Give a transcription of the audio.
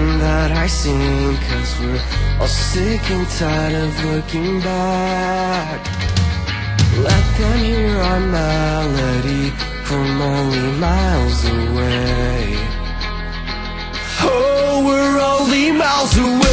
everything that I sing, 'cause we're all sick and tired of looking back. Let them hear our melody from only miles away. Oh, we're only miles away.